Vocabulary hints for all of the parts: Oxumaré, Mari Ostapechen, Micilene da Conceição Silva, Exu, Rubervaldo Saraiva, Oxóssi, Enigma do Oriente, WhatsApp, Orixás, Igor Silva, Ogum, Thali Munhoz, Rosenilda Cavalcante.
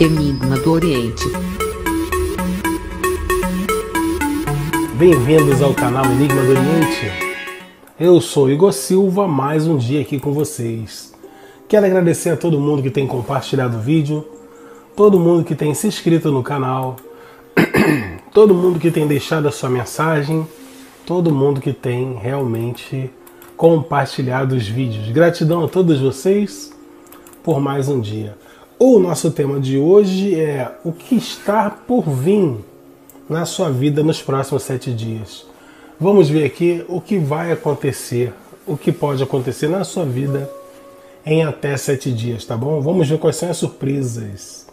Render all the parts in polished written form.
Enigma do Oriente. Bem-vindos ao canal Enigma do Oriente. Eu sou Igor Silva, mais um dia aqui com vocês. Quero agradecer a todo mundo que tem compartilhado o vídeo, todo mundo que tem se inscrito no canal, todo mundo que tem deixado a sua mensagem, todo mundo que tem realmente compartilhado os vídeos. Gratidão a todos vocês por mais um dia. O nosso tema de hoje é o que está por vir na sua vida nos próximos 7 dias. Vamos ver aqui o que vai acontecer, o que pode acontecer na sua vida em até 7 dias, tá bom? Vamos ver quais são as surpresas.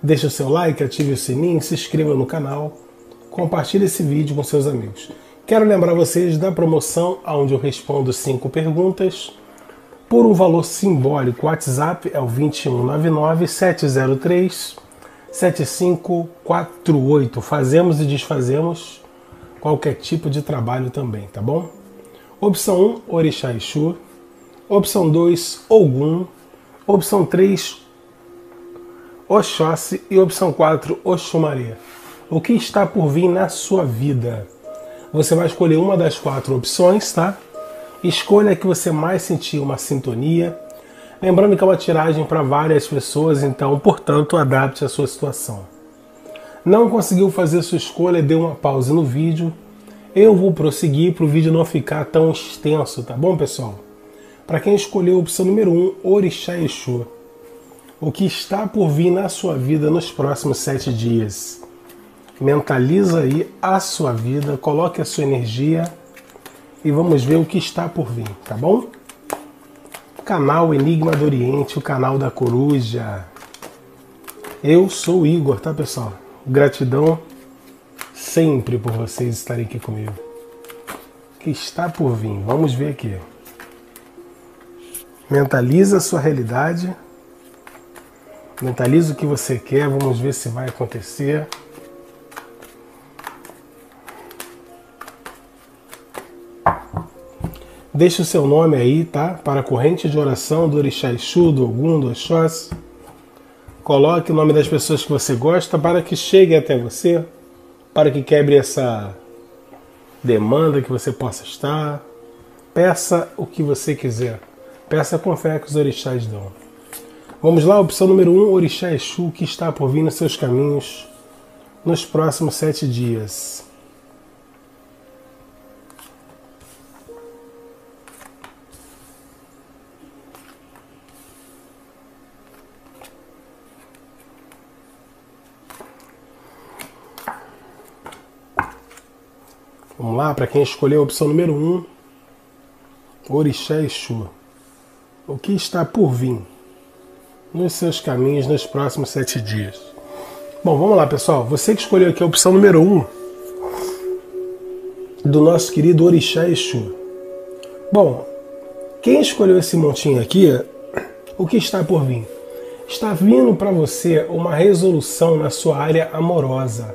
Deixe o seu like, ative o sininho, se inscreva no canal, compartilhe esse vídeo com seus amigos. Quero lembrar vocês da promoção onde eu respondo 5 perguntas. Por um valor simbólico, o WhatsApp é o 2199-703-7548. Fazemos e desfazemos qualquer tipo de trabalho também, tá bom? Opção 1, Orixá Exu. Opção 2, Ogum. Opção 3, Oxóssi. E opção 4, Oxumaré. O que está por vir na sua vida? Você vai escolher uma das 4 opções, tá? Escolha que você mais sentir uma sintonia. Lembrando que é uma tiragem para várias pessoas, então, portanto, adapte a sua situação. Não conseguiu fazer sua escolha, dê uma pausa no vídeo. Eu vou prosseguir para o vídeo não ficar tão extenso, tá bom, pessoal? Para quem escolheu a opção número 1, Orixá Exu. O que está por vir na sua vida nos próximos 7 dias? Mentaliza aí a sua vida, coloque a sua energia e vamos ver o que está por vir, tá bom? Canal Enigma do Oriente, o canal da coruja. Eu sou o Igor, tá, pessoal? Gratidão sempre por vocês estarem aqui comigo. O que está por vir? Vamos ver aqui. Mentaliza a sua realidade. Mentaliza o que você quer. Vamos ver se vai acontecer. Deixe o seu nome aí, tá? Para a corrente de oração do Orixá Exu, do Ogum, do Oxóssi. Coloque o nome das pessoas que você gosta para que cheguem até você, para que quebre essa demanda que você possa estar. Peça o que você quiser. Peça com fé que os orixás dão. Vamos lá, opção número 1, Orixá Exu, que está por vir nos seus caminhos nos próximos 7 dias. Vamos lá, para quem escolheu a opção número 1, Orixá Exu. O que está por vir nos seus caminhos nos próximos 7 dias? Bom, vamos lá, pessoal. Você que escolheu aqui a opção número 1 do nosso querido Orixá Exu. Bom, quem escolheu esse montinho aqui, o que está por vir? Está vindo para você uma resolução na sua área amorosa.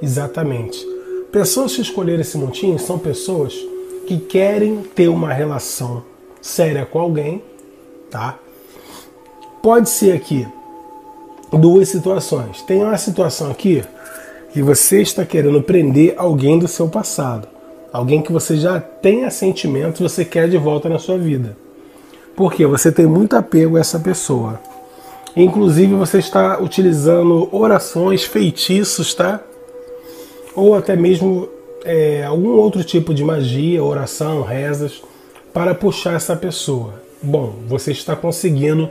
Exatamente. Pessoas que escolheram esse montinho são pessoas que querem ter uma relação séria com alguém, tá? Pode ser aqui 2 situações. Tem uma situação aqui que você está querendo prender alguém do seu passado. Alguém que você já tenha sentimento, você quer de volta na sua vida. Porque você tem muito apego a essa pessoa. Inclusive você está utilizando orações, feitiços, tá? Ou até mesmo algum outro tipo de magia, oração, rezas, para puxar essa pessoa. Bom, você está conseguindo,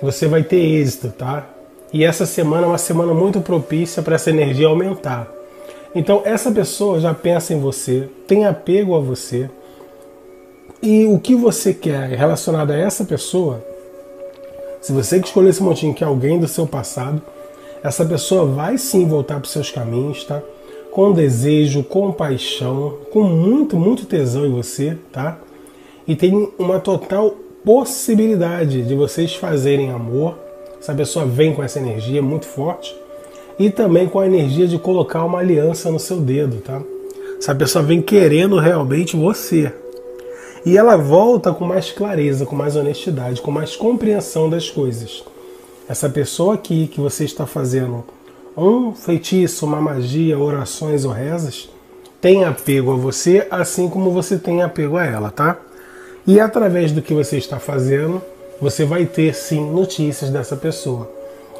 você vai ter êxito, tá? E essa semana é uma semana muito propícia para essa energia aumentar. Então essa pessoa já pensa em você, tem apego a você, e o que você quer relacionado a essa pessoa, se você que escolheu esse montinho que é alguém do seu passado, essa pessoa vai sim voltar para os seus caminhos, tá? Com desejo, com paixão, com muito, muito tesão em você, tá? E tem uma total possibilidade de vocês fazerem amor. Essa pessoa vem com essa energia muito forte e também com a energia de colocar uma aliança no seu dedo, tá? Essa pessoa vem querendo realmente você. e ela volta com mais clareza, com mais honestidade, com mais compreensão das coisas. Essa pessoa aqui que você está fazendo um feitiço, uma magia, orações ou rezas, tem apego a você, assim como você tem apego a ela, tá? E através do que você está fazendo, você vai ter sim notícias dessa pessoa.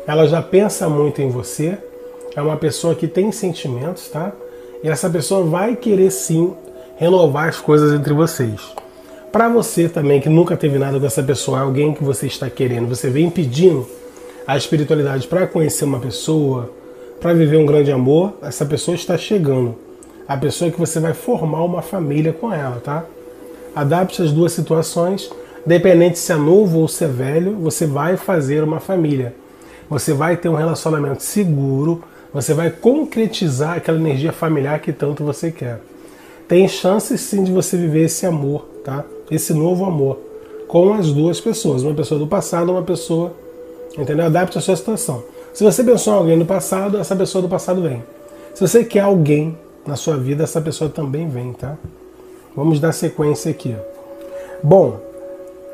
Ela já pensa muito em você, é uma pessoa que tem sentimentos, tá? E essa pessoa vai querer sim renovar as coisas entre vocês. Para você também, que nunca teve nada com essa pessoa, alguém que você está querendo, você vem pedindo a espiritualidade para conhecer uma pessoa, para viver um grande amor, essa pessoa está chegando. A pessoa que você vai formar uma família com ela, tá? Adapte as duas situações, dependente se é novo ou se é velho, você vai fazer uma família. Você vai ter um relacionamento seguro, você vai concretizar aquela energia familiar que tanto você quer. Tem chance sim de você viver esse amor, tá? Esse novo amor, com as duas pessoas, uma pessoa do passado, uma pessoa, entendeu? Adapte a sua situação. Se você pensou em alguém do passado, essa pessoa do passado vem. Se você quer alguém na sua vida, essa pessoa também vem, tá? Vamos dar sequência aqui. Bom,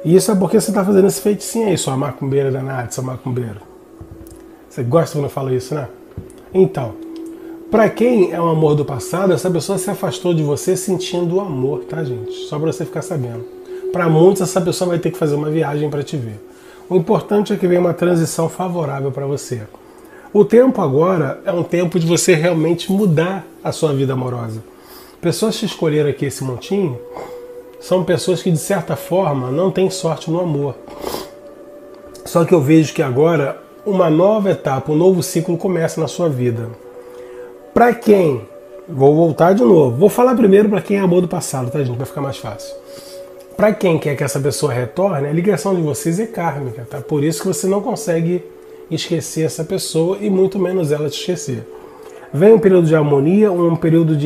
isso é porque você está fazendo esse feiticinho aí, sua macumbeira danada, sua macumbeira. Você gosta quando eu falo isso, né? Então, pra quem é um amor do passado, essa pessoa se afastou de você sentindo o amor, tá, gente? Só pra você ficar sabendo. Pra muitos, essa pessoa vai ter que fazer uma viagem pra te ver. O importante é que venha uma transição favorável pra você. O tempo agora é um tempo de você realmente mudar a sua vida amorosa. Pessoas que escolheram aqui esse montinho são pessoas que, de certa forma, não têm sorte no amor. Só que eu vejo que agora uma nova etapa, um novo ciclo começa na sua vida. Pra quem? Vou voltar de novo. Vou falar primeiro pra quem é amor do passado, tá, gente? Vai ficar mais fácil. Pra quem quer que essa pessoa retorne, a ligação de vocês é kármica, tá? Por isso que você não consegue esquecer essa pessoa e muito menos ela te esquecer. Vem um período de harmonia, um período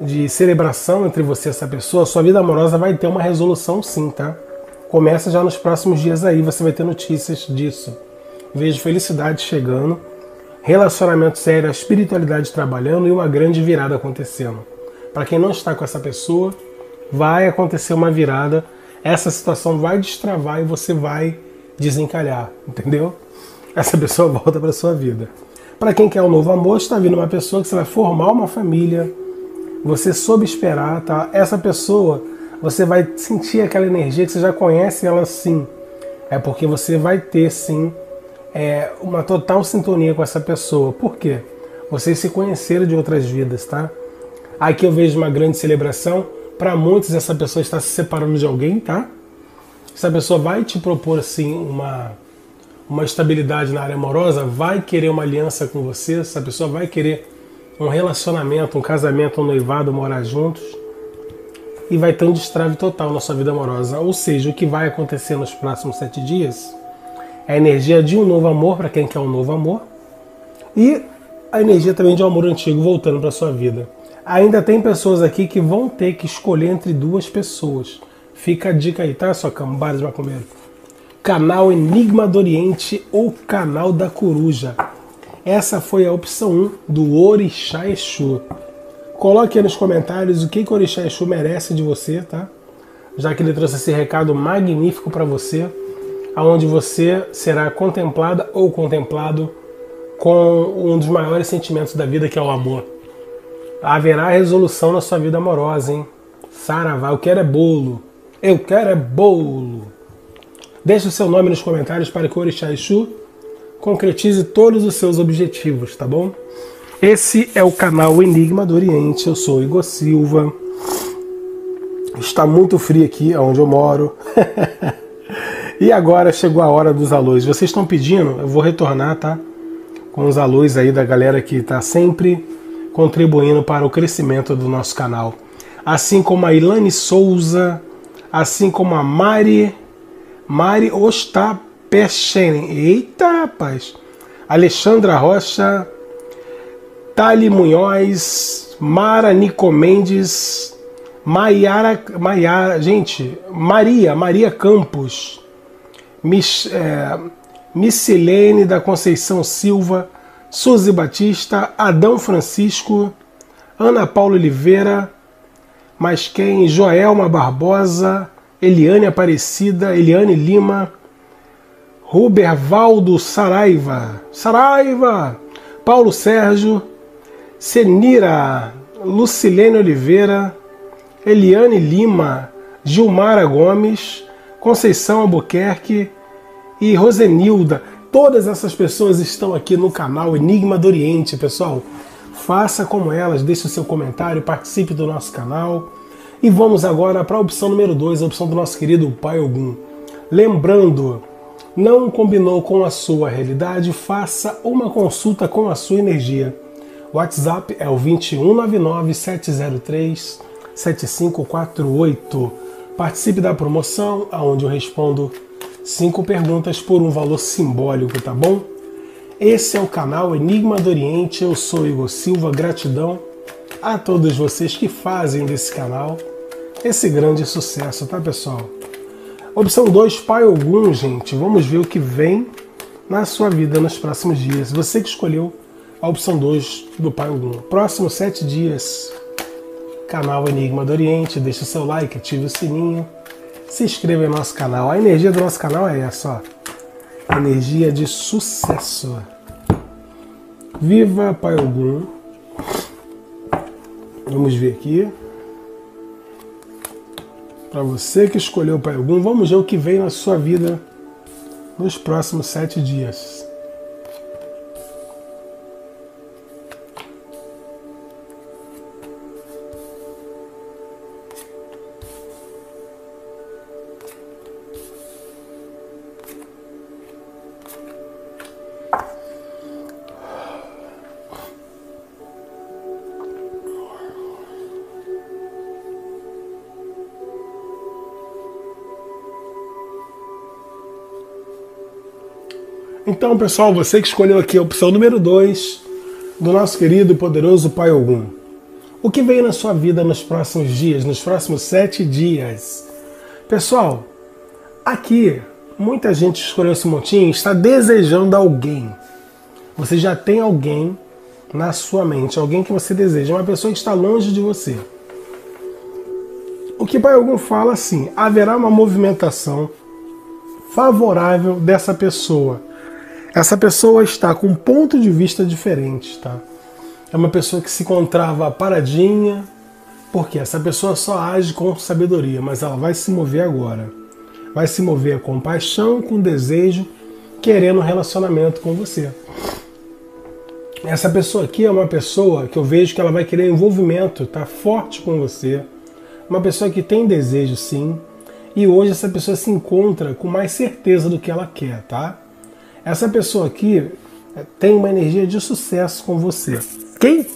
de celebração entre você e essa pessoa. Sua vida amorosa vai ter uma resolução sim, tá? Começa já nos próximos dias aí, você vai ter notícias disso. Vejo felicidade chegando, relacionamento sério, a espiritualidade trabalhando e uma grande virada acontecendo. Para quem não está com essa pessoa, vai acontecer uma virada, essa situação vai destravar e você vai desencalhar, entendeu? Essa pessoa volta para sua vida. Para quem quer um novo amor, está vindo uma pessoa que você vai formar uma família, você soube esperar, tá? Essa pessoa, você vai sentir aquela energia que você já conhece ela sim. É porque você vai ter sim uma total sintonia com essa pessoa. Por quê? Vocês se conheceram de outras vidas, tá? Aqui eu vejo uma grande celebração. Para muitos, essa pessoa está se separando de alguém, tá? Essa pessoa vai te propor, assim, uma estabilidade na área amorosa, vai querer uma aliança com você, essa pessoa vai querer um relacionamento, um casamento, um noivado, morar juntos, e vai ter um destrave total na sua vida amorosa. Ou seja, o que vai acontecer nos próximos 7 dias... é a energia de um novo amor, para quem quer um novo amor. E a energia também de um amor antigo voltando para sua vida. Ainda tem pessoas aqui que vão ter que escolher entre duas pessoas. Fica a dica aí, tá, sua cambada de macumbeiro? Canal Enigma do Oriente ou Canal da Coruja. Essa foi a opção 1 do Orixá Exu. Coloque aí nos comentários o que o Orixá Exu merece de você, tá? Já que ele trouxe esse recado magnífico para você, aonde você será contemplada ou contemplado com um dos maiores sentimentos da vida, que é o amor. Haverá resolução na sua vida amorosa, hein? Saravá, eu quero é bolo. Eu quero é bolo. Deixe o seu nome nos comentários para que o Orixá Exu concretize todos os seus objetivos, tá bom? Esse é o canal Enigma do Oriente. Eu sou Igor Silva. Está muito frio aqui, onde eu moro. E agora chegou a hora dos alôs. Vocês estão pedindo, eu vou retornar, tá? Com os alôs aí da galera que está sempre contribuindo para o crescimento do nosso canal. Assim como a Ilane Souza, assim como a Mari Ostapechen. Eita, rapaz! Alexandra Rocha, Thali Munhoz, Mara Nico Mendes, Maiara, gente, Maria Campos, Micilene da Conceição Silva, Suzy Batista, Adão Francisco, Ana Paula Oliveira, mas quem? Joelma Barbosa, Eliane Aparecida, Eliane Lima, Rubervaldo Saraiva, Paulo Sérgio, Senira, Lucilene Oliveira, Eliane Lima, Gilmara Gomes, Conceição Albuquerque e Rosenilda. Todas essas pessoas estão aqui no canal Enigma do Oriente, pessoal. Faça como elas, deixe o seu comentário, participe do nosso canal. E vamos agora para a opção número 2, a opção do nosso querido Pai Ogum. Lembrando, não combinou com a sua realidade, faça uma consulta com a sua energia. O WhatsApp é o 21 99 703 7548. Participe da promoção, onde eu respondo 5 perguntas por um valor simbólico, tá bom? Esse é o canal Enigma do Oriente, eu sou Igor Silva, gratidão a todos vocês que fazem desse canal esse grande sucesso, tá, pessoal? Opção 2, Pai Ogum, gente, vamos ver o que vem na sua vida nos próximos dias. Você que escolheu a opção 2 do Pai Ogum. Próximos 7 dias, canal Enigma do Oriente, deixa o seu like, ative o sininho, se inscreva no nosso canal. A energia do nosso canal é essa, ó. Energia de sucesso. Viva Pai Ogum. Vamos ver aqui. Para você que escolheu Pai Ogum, vamos ver o que vem na sua vida nos próximos 7 dias. Então, pessoal, você que escolheu aqui a opção número 2 do nosso querido e poderoso Pai Ogum. O que veio na sua vida nos próximos dias, nos próximos 7 dias? Pessoal, aqui muita gente escolheu esse montinho e está desejando alguém. Você já tem alguém na sua mente, alguém que você deseja, uma pessoa que está longe de você. O que Pai Ogum fala assim, haverá uma movimentação favorável dessa pessoa. Essa pessoa está com um ponto de vista diferente, tá? É uma pessoa que se encontrava paradinha, porque essa pessoa só age com sabedoria, mas ela vai se mover agora. Vai se mover com paixão, com desejo, querendo um relacionamento com você. Essa pessoa aqui é uma pessoa que eu vejo que ela vai querer envolvimento, tá? Forte com você. Uma pessoa que tem desejo, sim. E hoje essa pessoa se encontra com mais certeza do que ela quer, tá? Essa pessoa aqui tem uma energia de sucesso com você. Quem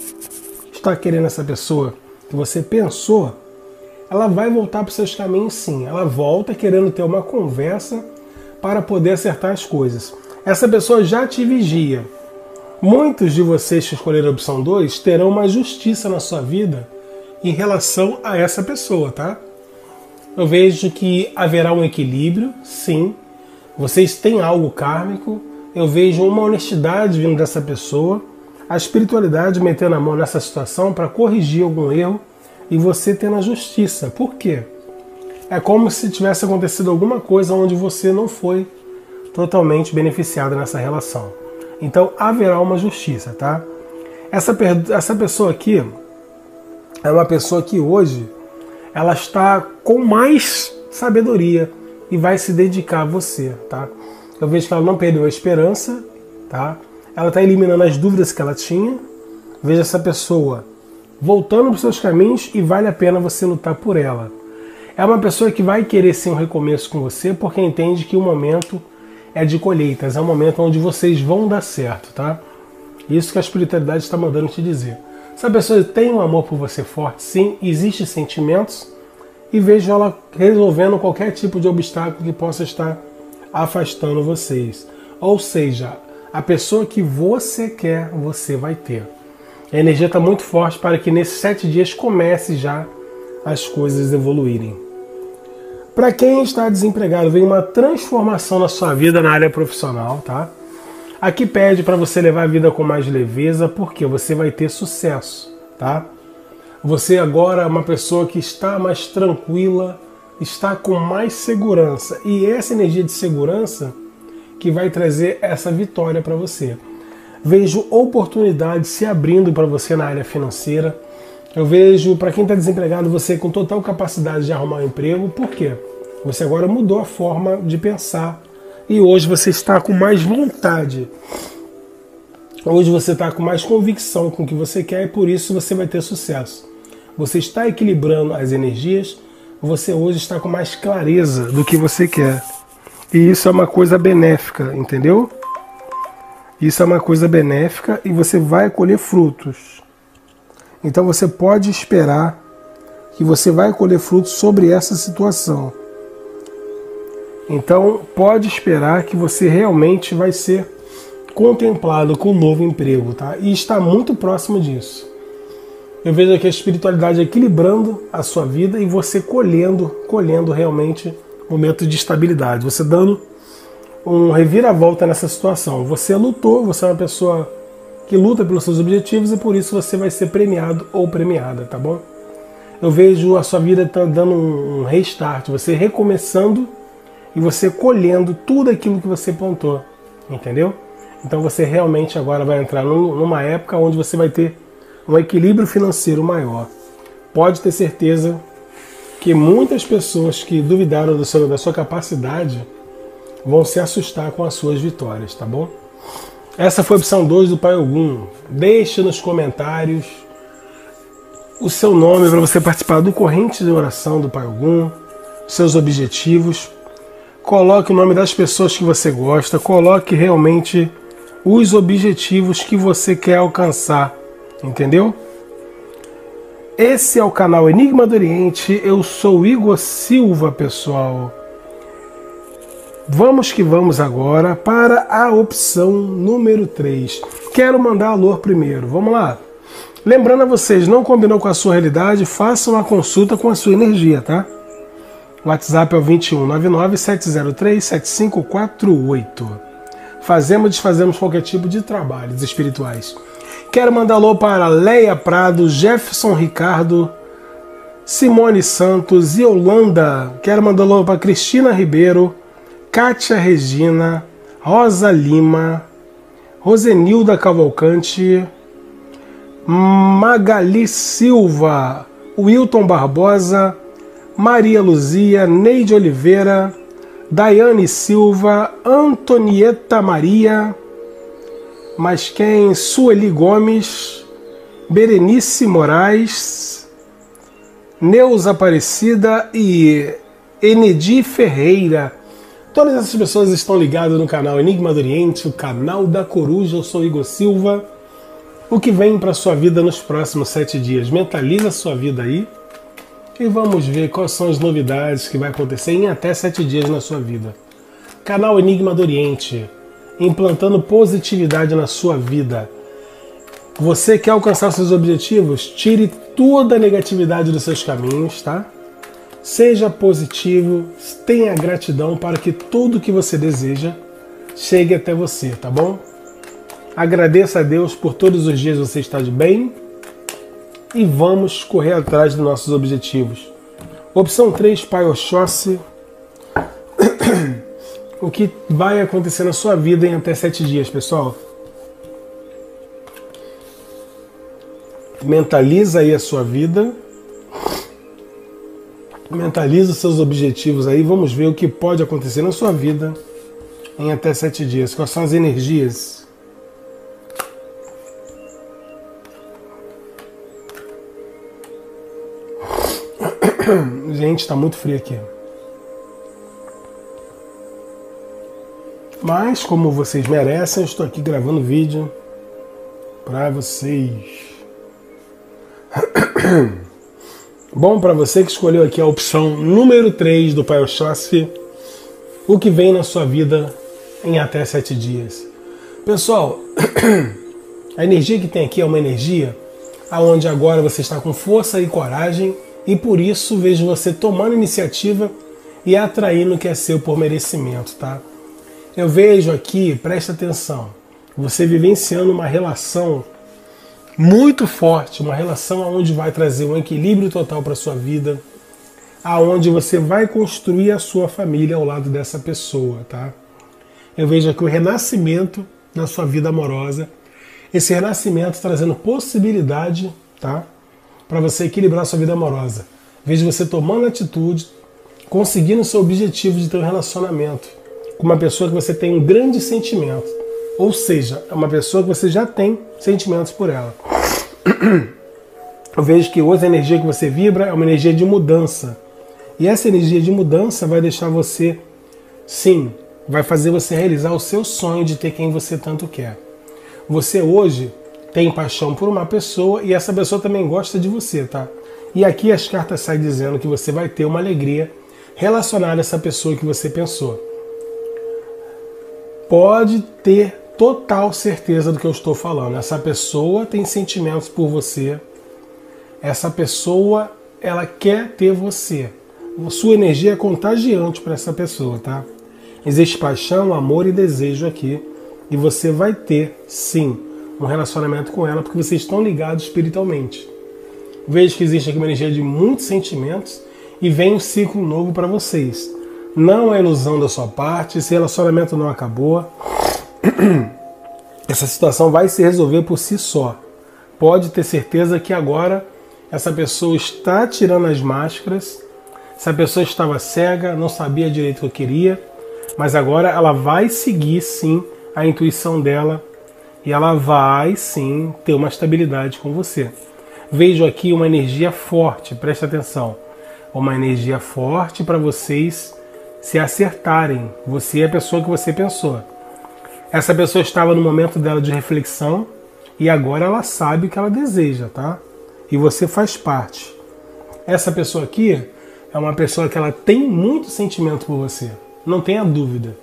está querendo essa pessoa que você pensou, ela vai voltar para os seus caminhos, sim. Ela volta querendo ter uma conversa para poder acertar as coisas. Essa pessoa já te vigia. Muitos de vocês que escolheram a opção 2 terão uma justiça na sua vida em relação a essa pessoa, tá? Eu vejo que haverá um equilíbrio, sim. Vocês têm algo kármico, eu vejo uma honestidade vindo dessa pessoa, a espiritualidade metendo a mão nessa situação para corrigir algum erro e você tendo a justiça. Por quê? É como se tivesse acontecido alguma coisa onde você não foi totalmente beneficiado nessa relação. Então haverá uma justiça, tá? Essa pessoa aqui é uma pessoa que hoje ela está com mais sabedoria e vai se dedicar a você, tá? Eu vejo que ela não perdeu a esperança, tá? Ela está eliminando as dúvidas que ela tinha. Veja essa pessoa voltando para os seus caminhos e vale a pena você lutar por ela. É uma pessoa que vai querer sim um recomeço com você porque entende que o momento é de colheitas, é um momento onde vocês vão dar certo, tá? Isso que a espiritualidade está mandando te dizer. Essa pessoa tem um amor por você forte, sim, existem sentimentos, e vejo ela resolvendo qualquer tipo de obstáculo que possa estar afastando vocês. Ou seja, a pessoa que você quer, você vai ter. A energia está muito forte para que nesses 7 dias comece já as coisas evoluírem. Para quem está desempregado, vem uma transformação na sua vida na área profissional, tá? Aqui pede para você levar a vida com mais leveza, porque você vai ter sucesso, tá? Você agora é uma pessoa que está mais tranquila, está com mais segurança. E essa energia de segurança que vai trazer essa vitória para você. Vejo oportunidades se abrindo para você na área financeira. Eu vejo, para quem está desempregado, você com total capacidade de arrumar um emprego. Por quê? Você agora mudou a forma de pensar. E hoje você está com mais vontade. Hoje você está com mais convicção com o que você quer e por isso você vai ter sucesso. Você está equilibrando as energias. Você hoje está com mais clareza do que você quer. E isso é uma coisa benéfica, entendeu? Isso é uma coisa benéfica e você vai colher frutos. Então você pode esperar que você vai colher frutos sobre essa situação. Então pode esperar que você realmente vai ser contemplado com um novo emprego, tá? E está muito próximo disso. Eu vejo aqui a espiritualidade equilibrando a sua vida e você colhendo realmente um momento de estabilidade. Você dando um reviravolta nessa situação. Você lutou, você é uma pessoa que luta pelos seus objetivos e por isso você vai ser premiado ou premiada, tá bom? Eu vejo a sua vida dando um restart, você recomeçando e você colhendo tudo aquilo que você plantou, entendeu? Então você realmente agora vai entrar numa época onde você vai ter um equilíbrio financeiro maior. Pode ter certeza que muitas pessoas que duvidaram da sua capacidade vão se assustar com as suas vitórias, tá bom? Essa foi a opção 2 do Pai Ogum. Deixe nos comentários o seu nome para você participar do corrente de oração do Pai Ogum, seus objetivos. Coloque o nome das pessoas que você gosta, coloque realmente os objetivos que você quer alcançar, entendeu? Esse é o canal Enigma do Oriente, eu sou Igor Silva, pessoal. Vamos que vamos agora para a opção número 3. Quero mandar alô primeiro, vamos lá. Lembrando a vocês, não combinou com a sua realidade, faça uma consulta com a sua energia, tá? O WhatsApp é o 21 99 703 7548. Fazemos e desfazemos qualquer tipo de trabalhos espirituais. Quero mandar alô para Leia Prado, Jefferson Ricardo, Simone Santos e Yolanda. Quero mandar alô para Cristina Ribeiro, Kátia Regina, Rosa Lima, Rosenilda Cavalcante, Magali Silva, Wilton Barbosa, Maria Luzia, Neide Oliveira, Daiane Silva, Antonieta Maria, mas quem? Sueli Gomes, Berenice Moraes, Neuza Aparecida e Enedi Ferreira. Todas essas pessoas estão ligadas no canal Enigma do Oriente, o canal da Coruja. Eu sou Igor Silva. O que vem para sua vida nos próximos 7 dias? Mentaliza sua vida aí e vamos ver quais são as novidades que vai acontecer em até 7 dias na sua vida. Canal Enigma do Oriente, implantando positividade na sua vida. Você quer alcançar seus objetivos? Tire toda a negatividade dos seus caminhos, tá? Seja positivo, tenha gratidão para que tudo que você deseja chegue até você, tá bom? Agradeça a Deus por todos os dias você estar de bem e vamos correr atrás dos nossos objetivos. Opção 3, Pai Oxóssi. O que vai acontecer na sua vida em até 7 dias, pessoal? Mentaliza aí a sua vida. Mentaliza os seus objetivos aí, vamos ver o que pode acontecer na sua vida em até 7 dias. Quais são as energias? Gente, está muito frio aqui. Mas, como vocês merecem, eu estou aqui gravando vídeo para vocês. Bom, para você que escolheu aqui a opção número 3 do Pai Oxóssi, o que vem na sua vida em até 7 dias. Pessoal, a energia que tem aqui é uma energia aonde agora você está com força e coragem e por isso vejo você tomando iniciativa e atraindo o que é seu por merecimento, tá? Eu vejo aqui, presta atenção, você vivenciando uma relação muito forte, uma relação aonde vai trazer um equilíbrio total para a sua vida, aonde você vai construir a sua família ao lado dessa pessoa, tá? Eu vejo aqui o renascimento na sua vida amorosa, esse renascimento trazendo possibilidade, tá? Para você equilibrar a sua vida amorosa. Vejo você tomando atitude, conseguindo o seu objetivo de ter um relacionamento com uma pessoa que você tem um grande sentimento. Ou seja, é uma pessoa que você já tem sentimentos por ela. Eu vejo que hoje a energia que você vibra é uma energia de mudança. E essa energia de mudança vai deixar você, sim, vai fazer você realizar o seu sonho de ter quem você tanto quer. Você hoje tem paixão por uma pessoa e essa pessoa também gosta de você, tá? E aqui as cartas saem dizendo que você vai ter uma alegria relacionada a essa pessoa que você pensou. Pode ter total certeza do que eu estou falando. Essa pessoa tem sentimentos por você. Essa pessoa, ela quer ter você. Sua energia é contagiante para essa pessoa, tá? Existe paixão, amor e desejo aqui. E você vai ter, sim, um relacionamento com ela, porque vocês estão ligados espiritualmente. Vejo que existe aqui uma energia de muitos sentimentos e vem um ciclo novo para vocês. Não é ilusão da sua parte, esse relacionamento não acabou. Essa situação vai se resolver por si só. Pode ter certeza que agora essa pessoa está tirando as máscaras. Essa pessoa estava cega, não sabia direito o que queria, mas agora ela vai seguir, sim, a intuição dela e ela vai, sim, ter uma estabilidade com você. Vejo aqui uma energia forte, presta atenção. Uma energia forte para vocês se acertarem. Você é a pessoa que você pensou. Essa pessoa estava no momento dela de reflexão e agora ela sabe o que ela deseja, tá? E você faz parte. Essa pessoa aqui é uma pessoa que ela tem muito sentimento por você. Não tenha dúvida.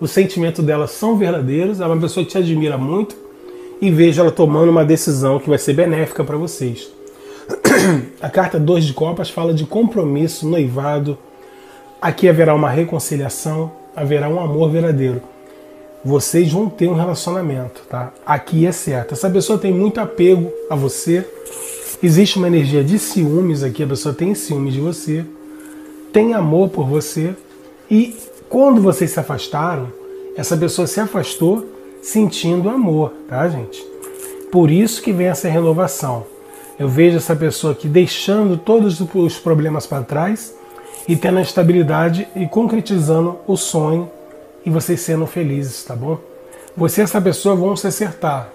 Os sentimentos dela são verdadeiros, é uma pessoa que te admira muito e vejo ela tomando uma decisão que vai ser benéfica para vocês. A carta 2 de copas fala de compromisso, noivado. Aqui haverá uma reconciliação, haverá um amor verdadeiro. Vocês vão ter um relacionamento, tá? Aqui é certo. Essa pessoa tem muito apego a você. Existe uma energia de ciúmes aqui, a pessoa tem ciúmes de você. Tem amor por você. E quando vocês se afastaram, essa pessoa se afastou sentindo amor, tá, gente? Por isso que vem essa renovação. Eu vejo essa pessoa aqui deixando todos os problemas para trás e tendo a estabilidade e concretizando o sonho e vocês sendo felizes, tá bom? Você e essa pessoa vão se acertar.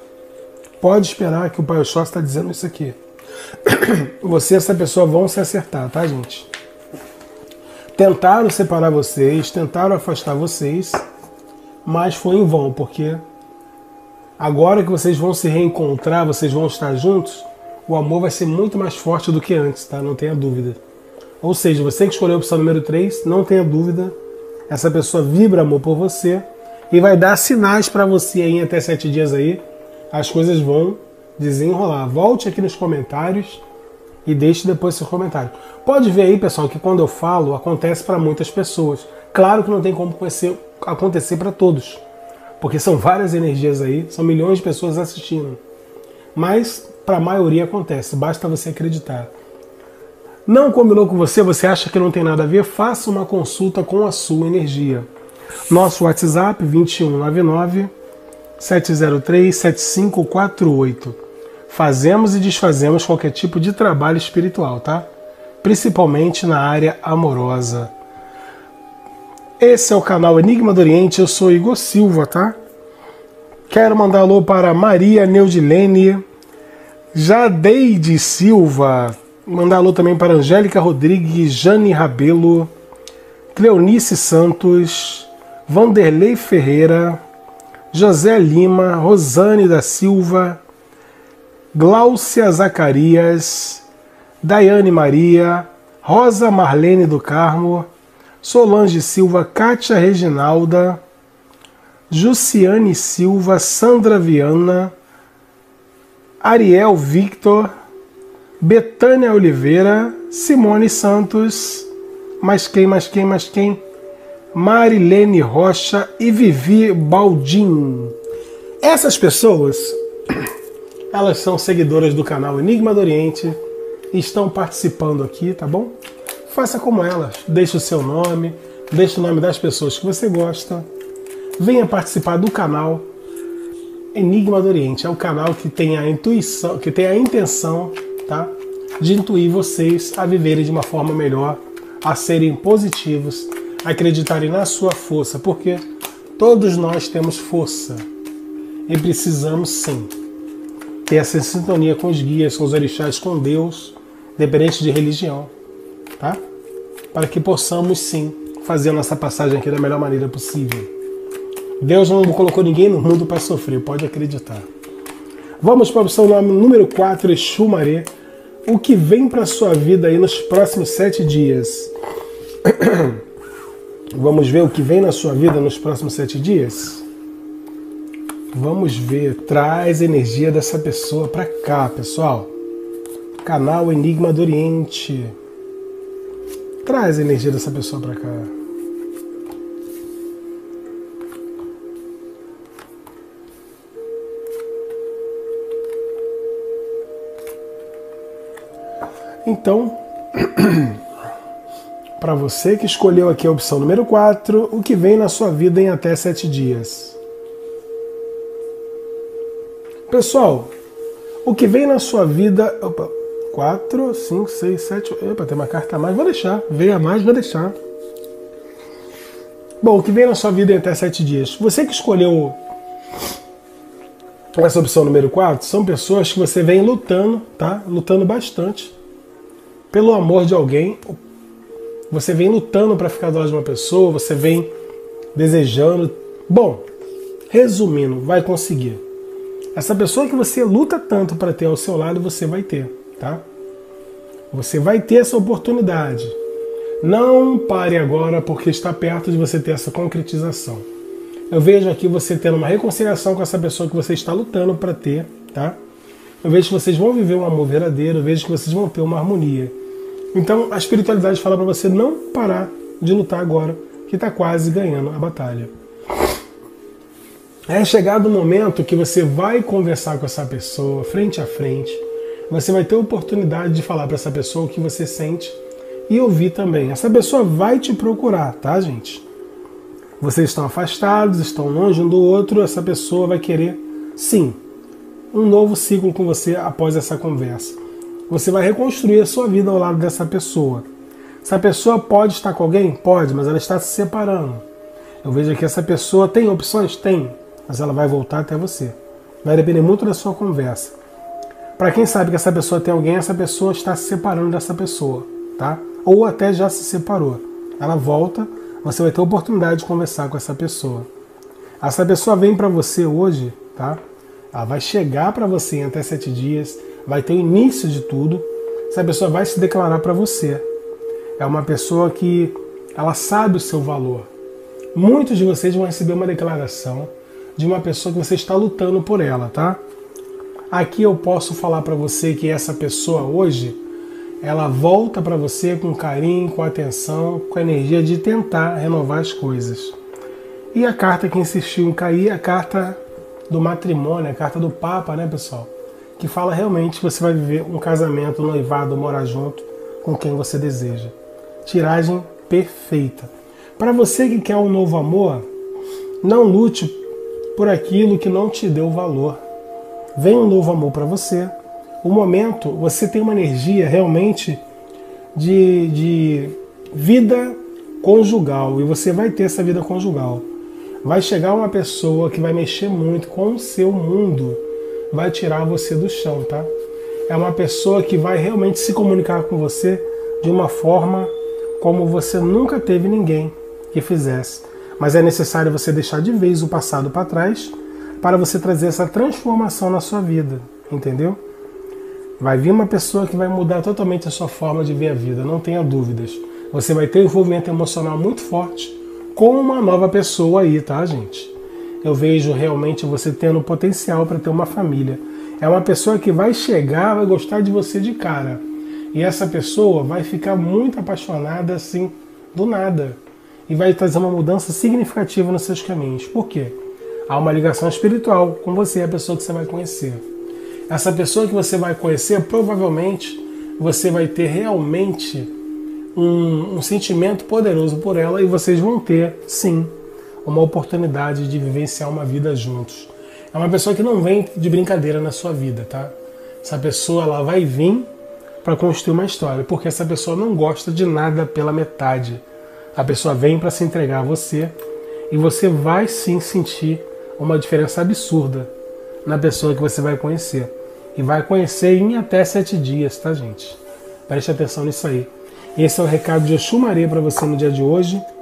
Pode esperar que o Pai Oxóssi está dizendo isso aqui. Você e essa pessoa vão se acertar, tá, gente? Tentaram separar vocês, tentaram afastar vocês, mas foi em vão, porque agora que vocês vão se reencontrar, vocês vão estar juntos, o amor vai ser muito mais forte do que antes, tá? Não tenha dúvida. Ou seja, você que escolheu a opção número 3, não tenha dúvida, essa pessoa vibra amor por você e vai dar sinais para você aí em até 7 dias aí, as coisas vão desenrolar. Volte aqui nos comentários e deixe depois seu comentário. Pode ver aí, pessoal, que quando eu falo, acontece para muitas pessoas. Claro que não tem como acontecer para todos, porque são várias energias aí, são milhões de pessoas assistindo. Mas para a maioria acontece, basta você acreditar. Não combinou com você, você acha que não tem nada a ver? Faça uma consulta com a sua energia. Nosso WhatsApp 2199-703-7548. Fazemos e desfazemos qualquer tipo de trabalho espiritual, tá? Principalmente na área amorosa. Esse é o canal Enigma do Oriente, eu sou Igor Silva, tá? Quero mandar alô para Maria Neudilene, Jadeide Silva, mandar alô também para Angélica Rodrigues, Jane Rabelo, Cleonice Santos, Vanderlei Ferreira, José Lima, Rosane da Silva, Gláucia Zacarias, Daiane Maria, Rosa Marlene do Carmo, Solange Silva, Kátia Reginalda, Jussiane Silva, Sandra Viana, Ariel Victor, Betânia Oliveira, Simone Santos, mais quem? Marilene Rocha e Vivi Baldim. Essas pessoas Elas são seguidoras do canal Enigma do Oriente e estão participando aqui, tá bom? Faça como elas, deixe o seu nome, deixe o nome das pessoas que você gosta. Venha participar do canal Enigma do Oriente. É o canal que tem a intuição, que tem a intenção, tá? De intuir vocês a viverem de uma forma melhor, a serem positivos, a acreditarem na sua força, porque todos nós temos força e precisamos sim ter essa sintonia com os guias, com os orixás, com Deus, independente de religião, tá? Para que possamos sim fazer a nossa passagem aqui da melhor maneira possível. Deus não colocou ninguém no mundo para sofrer, pode acreditar. Vamos para a opção número 4, Oxumaré. O que vem para a sua vida aí nos próximos 7 dias? Vamos ver o que vem na sua vida nos próximos 7 dias? Vamos ver. Traz energia dessa pessoa para cá, pessoal. Canal Enigma do Oriente. Traz energia dessa pessoa para cá. Então, para você que escolheu aqui a opção número 4, o que vem na sua vida em até 7 dias? Pessoal, o que vem na sua vida... Opa, 4, 5, 6, 7... Opa, tem uma carta a mais, vou deixar. Veio a mais, vou deixar. Bom, o que vem na sua vida em até 7 dias? Você que escolheu essa opção número 4, são pessoas que você vem lutando, tá? Lutando bastante. Pelo amor de alguém, você vem lutando para ficar do lado de uma pessoa, você vem desejando. Bom, resumindo, vai conseguir. Essa pessoa que você luta tanto para ter ao seu lado, você vai ter, tá? Você vai ter essa oportunidade. Não pare agora, porque está perto de você ter essa concretização. Eu vejo aqui você tendo uma reconciliação com essa pessoa que você está lutando para ter, tá? Eu vejo que vocês vão viver um amor verdadeiro, eu vejo que vocês vão ter uma harmonia. Então a espiritualidade fala para você não parar de lutar agora, que está quase ganhando a batalha. É chegado o momento que você vai conversar com essa pessoa frente a frente, você vai ter a oportunidade de falar para essa pessoa o que você sente e ouvir também. Essa pessoa vai te procurar, tá, gente? Vocês estão afastados, estão longe um do outro, essa pessoa vai querer, sim, um novo ciclo com você após essa conversa. Você vai reconstruir a sua vida ao lado dessa pessoa. Essa pessoa pode estar com alguém? Pode, mas ela está se separando. Eu vejo que essa pessoa tem opções? Tem, mas ela vai voltar até você. Vai depender muito da sua conversa. Para quem sabe que essa pessoa tem alguém, essa pessoa está se separando dessa pessoa, tá? Ou até já se separou. Ela volta, você vai ter a oportunidade de conversar com essa pessoa. Essa pessoa vem para você hoje, tá? Ela vai chegar para você em até 7 dias, vai ter o início de tudo. Essa pessoa vai se declarar para você. É uma pessoa que ela sabe o seu valor. Muitos de vocês vão receber uma declaração de uma pessoa que você está lutando por ela, tá? Aqui eu posso falar para você que essa pessoa hoje, ela volta para você com carinho, com atenção, com a energia de tentar renovar as coisas. E a carta que insistiu em cair, a carta do matrimônio, a carta do Papa, né, pessoal? Que fala realmente que você vai viver um casamento, um noivado, morar junto com quem você deseja. Tiragem perfeita. Para você que quer um novo amor, não lute por aquilo que não te deu valor. Vem um novo amor para você. O momento, você tem uma energia realmente de vida conjugal, e você vai ter essa vida conjugal. Vai chegar uma pessoa que vai mexer muito com o seu mundo, vai tirar você do chão, tá? É uma pessoa que vai realmente se comunicar com você de uma forma como você nunca teve ninguém que fizesse. Mas é necessário você deixar de vez o passado para trás para você trazer essa transformação na sua vida, entendeu? Vai vir uma pessoa que vai mudar totalmente a sua forma de ver a vida, não tenha dúvidas. Você vai ter um envolvimento emocional muito forte com uma nova pessoa aí, tá, gente? Eu vejo realmente você tendo potencial para ter uma família. É uma pessoa que vai chegar, vai gostar de você de cara. E essa pessoa vai ficar muito apaixonada assim, do nada. E vai trazer uma mudança significativa nos seus caminhos. Por quê? Há uma ligação espiritual com você, a pessoa que você vai conhecer. Essa pessoa que você vai conhecer, provavelmente você vai ter realmente um sentimento poderoso por ela e vocês vão ter, sim, uma oportunidade de vivenciar uma vida juntos. É uma pessoa que não vem de brincadeira na sua vida, tá? Essa pessoa ela vai vir para construir uma história, porque essa pessoa não gosta de nada pela metade. A pessoa vem para se entregar a você e você vai sim sentir uma diferença absurda na pessoa que você vai conhecer. E vai conhecer em até 7 dias, tá, gente? Preste atenção nisso aí. Esse é o recado de Oxumaré para você no dia de hoje.